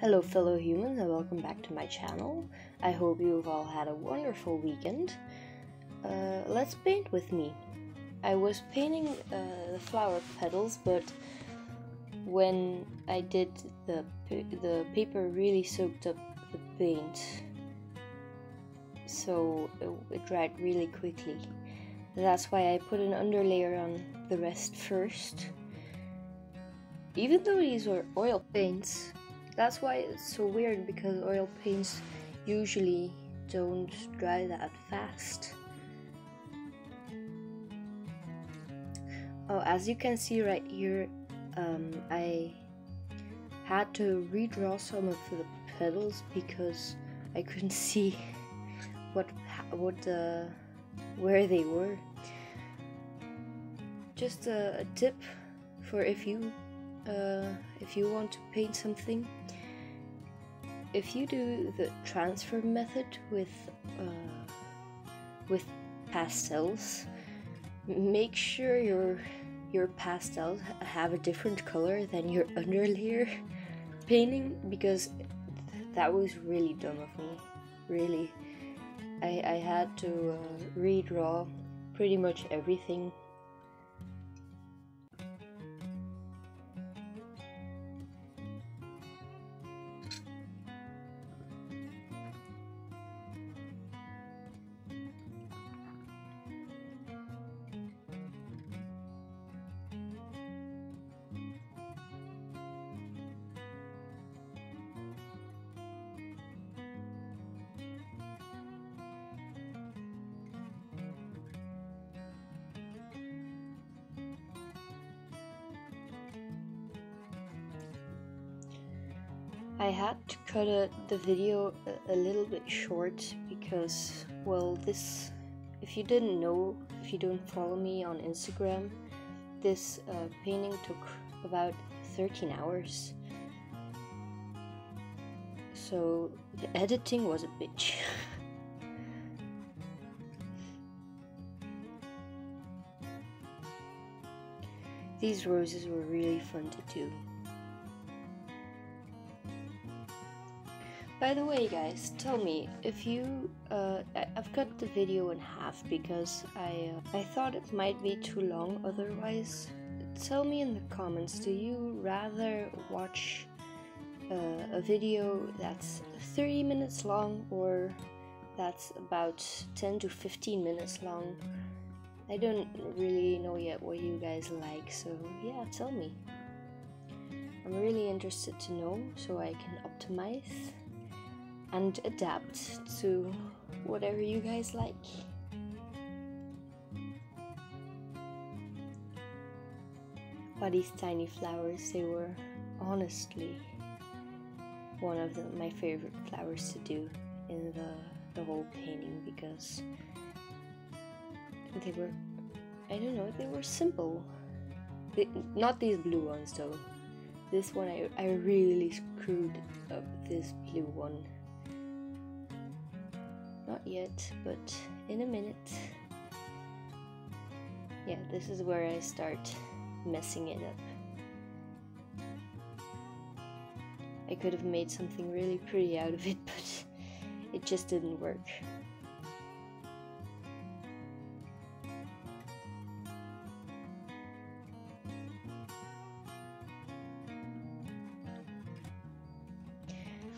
Hello fellow humans and welcome back to my channel. I hope you've all had a wonderful weekend. Let's paint with me. I was painting the flower petals, but when I did, the paper really soaked up the paint, so it dried really quickly. That's why I put an underlayer on the rest first. Even though these were oil paints, that's why it's so weird, because oil paints usually don't dry that fast. Oh, as you can see right here, I had to redraw some of the petals because I couldn't see where they were. Just a tip for if you want to paint something. If you do the transfer method with pastels, make sure your pastels have a different color than your underlayer painting, because that was really dumb of me. Really, I had to redraw pretty much everything. I had to cut the video a little bit short because, well, this, if you didn't know, if you don't follow me on Instagram, this painting took about 13 hours. So the editing was a bitch. These roses were really fun to do. By the way, guys, tell me if you. I've cut the video in half because I thought it might be too long. Otherwise, tell me in the comments. Do you rather watch a video that's 30 minutes long or that's about 10 to 15 minutes long? I don't really know yet what you guys like. So yeah, tell me. I'm really interested to know so I can optimize and adapt to whatever you guys like. But these tiny flowers, they were honestly one of my favorite flowers to do in the whole painting, because they were, I don't know, they were simple. Not these blue ones though. This one, I really screwed up this blue one. Not yet, but in a minute. Yeah, this is where I start messing it up. I could have made something really pretty out of it, but it just didn't work.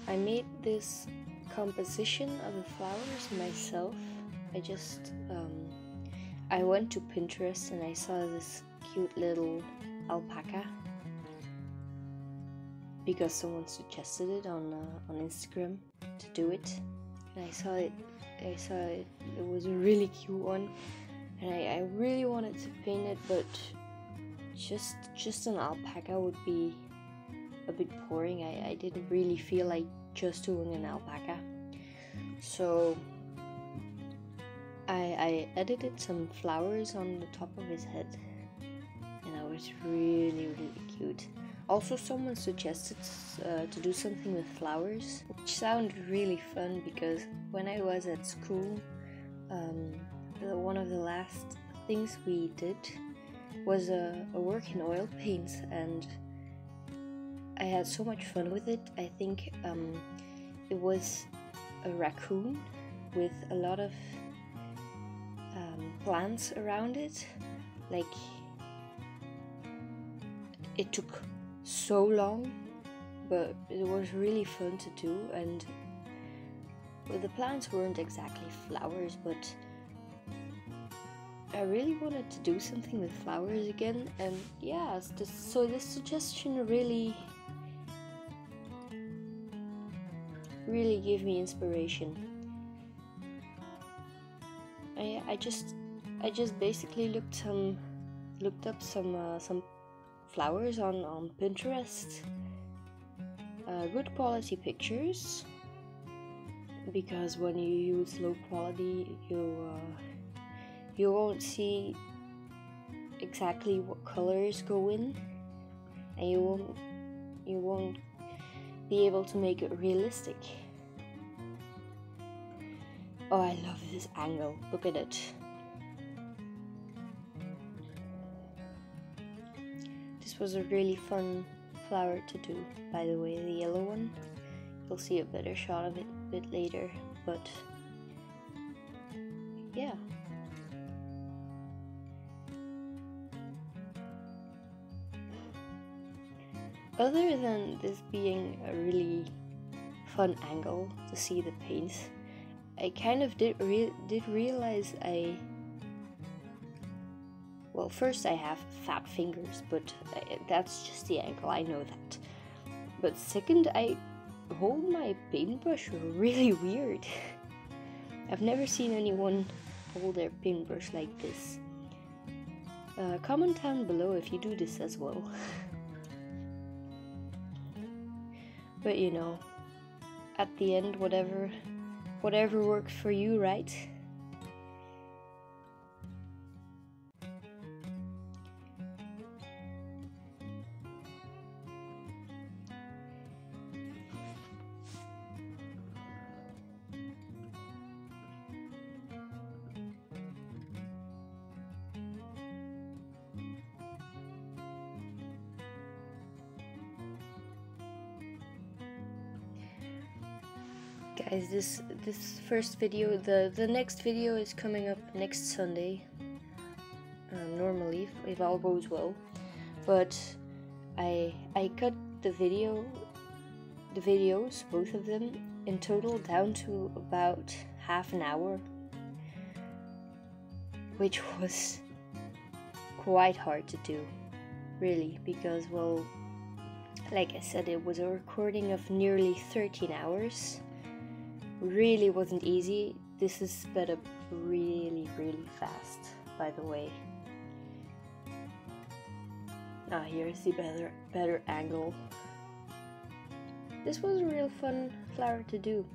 I made this composition of the flowers myself. I just I went to Pinterest and I saw this cute little alpaca because someone suggested it on Instagram to do it, and I saw it, it was a really cute one, and I really wanted to paint it, but just an alpaca would be a bit boring. I didn't really feel like just doing an alpaca, so I edited some flowers on the top of his head, and that was really cute. Also, someone suggested to do something with flowers, which sounded really fun, because when I was at school, one of the last things we did was a work in oil paints, and I had so much fun with it. I think it was a raccoon with a lot of plants around it. Like, it took so long, but it was really fun to do. And well, the plants weren't exactly flowers, but I really wanted to do something with flowers again. And yeah, so this suggestion really gave me inspiration. I just basically looked up some flowers on Pinterest, good quality pictures, because when you use low quality, you won't see exactly what colors go in, and you won't be able to make it realistic. Oh, I love this angle. Look at it. This was a really fun flower to do, by the way, the yellow one. You'll see a better shot of it a bit later, but yeah. Other than this being a really fun angle to see the paints, I kind of did realize well, first I have fat fingers, but that's just the angle, I know that. But second, I hold my paintbrush really weird. I've never seen anyone hold their paintbrush like this. Comment down below if you do this as well. But you know, at the end, whatever works for you, right? Guys, this first video, the next video is coming up next Sunday, normally if all goes well, but I cut the videos, both of them in total, down to about half an hour, which was quite hard to do, really, because, well, like I said, it was a recording of nearly 13 hours. Really wasn't easy. This is sped up really fast, by the way. Now here's the better angle. This was a real fun flower to do.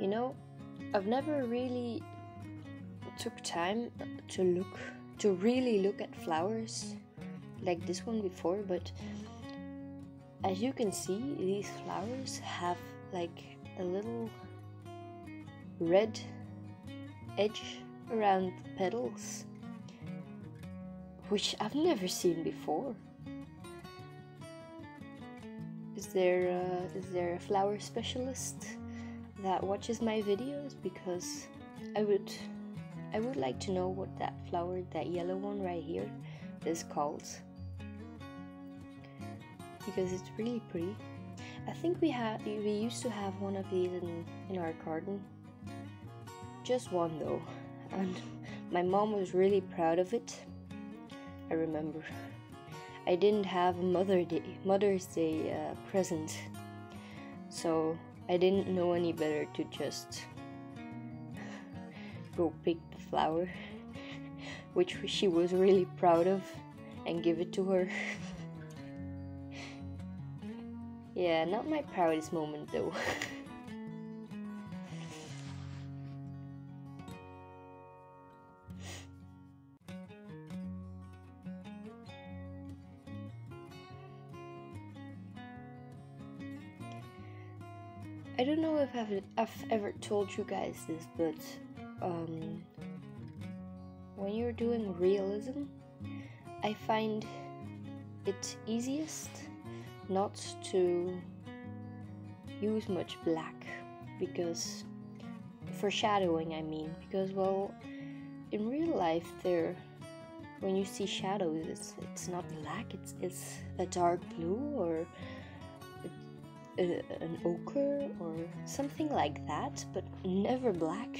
You know, I've never really took time to really look at flowers like this one before, but as you can see, these flowers have like a little red edge around the petals, which I've never seen before. Is there a flower specialist that watches my videos? Because I would like to know what that flower, that yellow one right here, is called, because it's really pretty. I think we used to have one of these in our garden, just one though, and my mom was really proud of it. I remember I didn't have a Mother's Day present, so I didn't know any better to just go pick the flower, which she was really proud of, and give it to her. Yeah, not my proudest moment though. I don't know if I've ever told you guys this, but when you're doing realism, I find it easiest not to use much black, because foreshadowing, I mean, because, well, in real life, when you see shadows, it's not black, it's a dark blue or an ochre or something like that, but never black.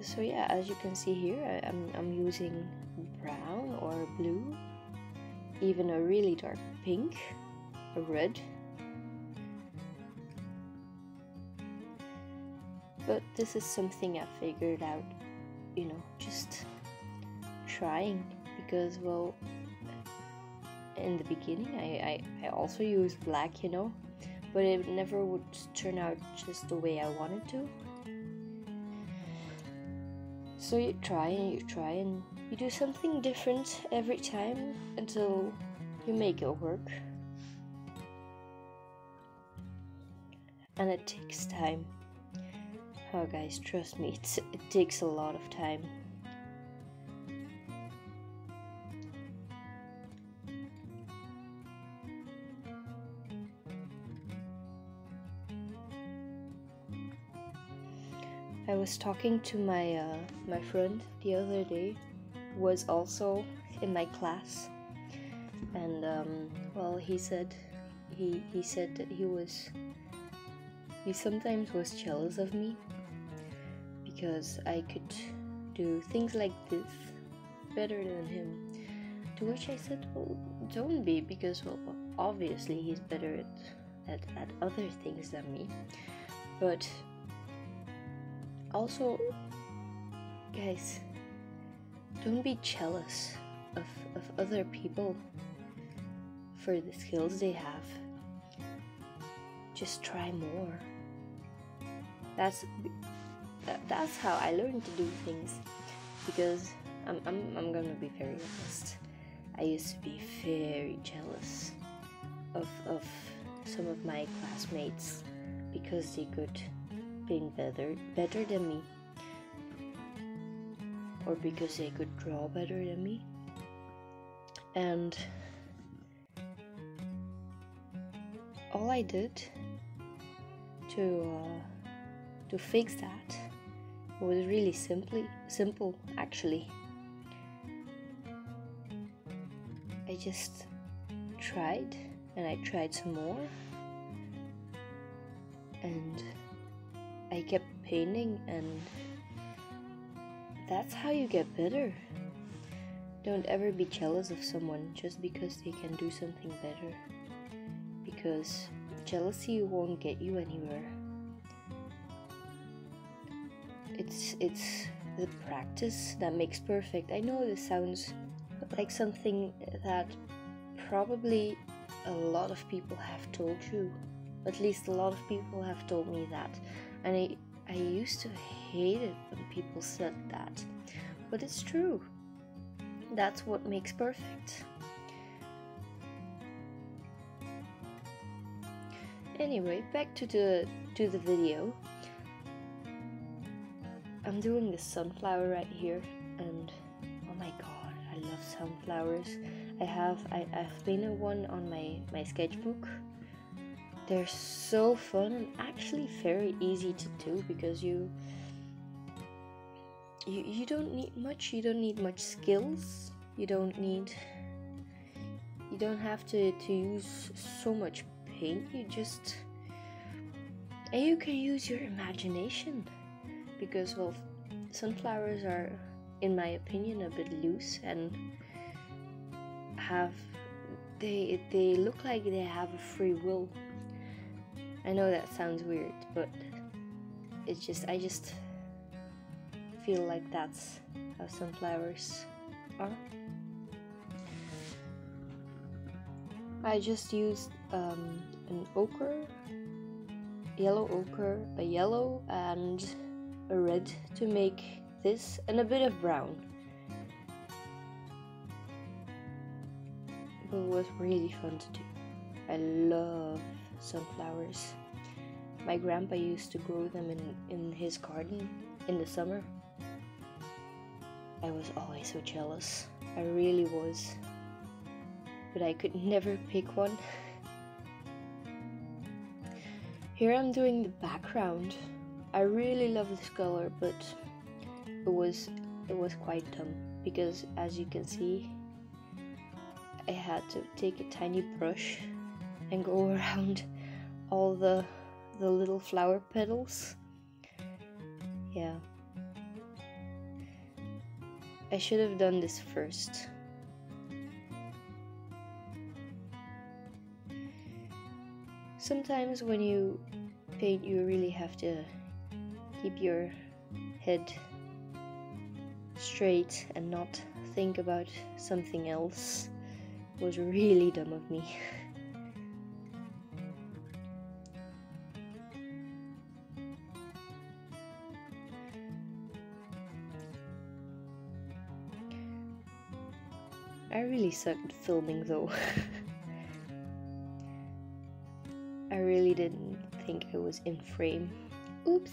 So yeah, as you can see here, I'm using brown or blue, even a really dark pink, a red. But this is something I figured out, you know, just trying, because, well, in the beginning I also used black, you know, but it never would turn out just the way I wanted to. So you try and you do something different every time until you make it work. And it takes time. Oh guys, trust me, it takes a lot of time. I was talking to my my friend the other day, who was also in my class, and well, he said that he sometimes was jealous of me because I could do things like this better than him. To which I said, well, don't be, because, well, obviously he's better at other things than me, but. Also, guys, don't be jealous of other people for the skills they have. Just try more. That's how I learned to do things, because I'm gonna be very honest. I used to be very jealous of some of my classmates because they could better than me, or because they could draw better than me, and all I did to fix that was really simple actually. I just tried, and I tried some more, and I kept painting, and that's how you get better. Don't ever be jealous of someone just because they can do something better, because jealousy won't get you anywhere. It's the practice that makes perfect. I know this sounds like something that probably a lot of people have told you. At least a lot of people have told me that. And I used to hate it when people said that, but it's true. That's what makes perfect. Anyway, back to the video. I'm doing the sunflower right here, and oh my god, I love sunflowers. I've painted one on my sketchbook. They're so fun and actually very easy to do, because you don't need much. You don't need much skills. You don't have to use so much paint. You can use your imagination, because, well, sunflowers are, in my opinion, a bit loose, and they look like they have a free will. I know that sounds weird, but I just feel like that's how sunflowers are. I just used an ochre, yellow ochre, a yellow and a red to make this, and a bit of brown. But it was really fun to do. I love sunflowers. My grandpa used to grow them in his garden in the summer. I was always so jealous. I really was. But I could never pick one. Here I'm doing the background. I really love this color, but it was quite dumb because, as you can see, I had to take a tiny brush and go around all the little flower petals. Yeah, I should have done this first. Sometimes when you paint, you really have to keep your head straight and not think about something else. It was really dumb of me. I really sucked at filming though. I really didn't think I was in frame. Oops.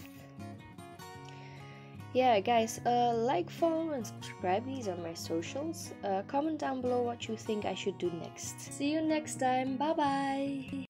Yeah, guys, like, follow, and subscribe. These are my socials. Comment down below what you think I should do next. See you next time. Bye bye.